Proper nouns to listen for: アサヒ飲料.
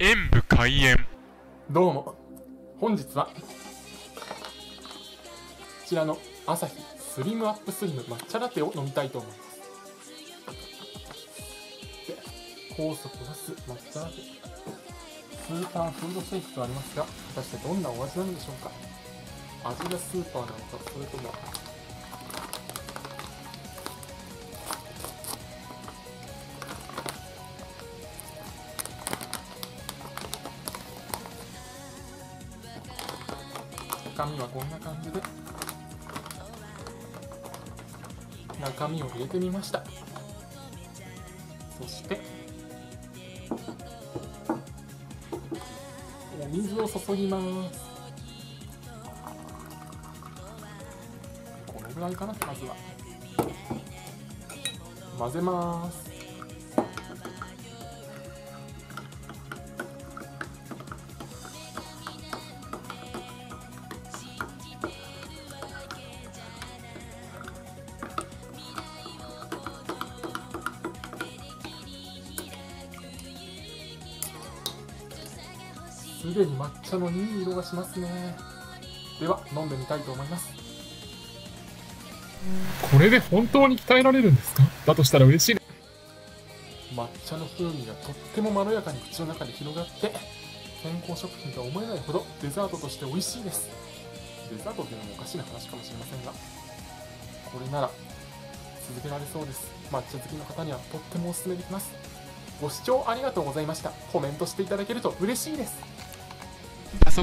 演武開演。どうも、本日はこちらのアサヒスリムアップスリム抹茶ラテを飲みたいと思います。で、酵素プラス抹茶ラテ、スーパーフードシェイクとありますが、果たしてどんなお味なのでしょうか。味がスーパーなのか、それとも中身はこんな感じで中身を入れてみました。そしてお水を注ぎます。これぐらいかな。まずは混ぜます。すでに抹茶のいい色がしますね。では飲んでみたいと思います。これで本当に鍛えられるんですか。だとしたら嬉しい、ね、抹茶の風味がとってもまろやかに口の中で広がって、健康食品とは思えないほどデザートとして美味しいです。デザートというのもおかしな話かもしれませんが、これなら続けられそうです。抹茶好きの方にはとってもおすすめできます。ご視聴ありがとうございました。コメントしていただけると嬉しいです。パソ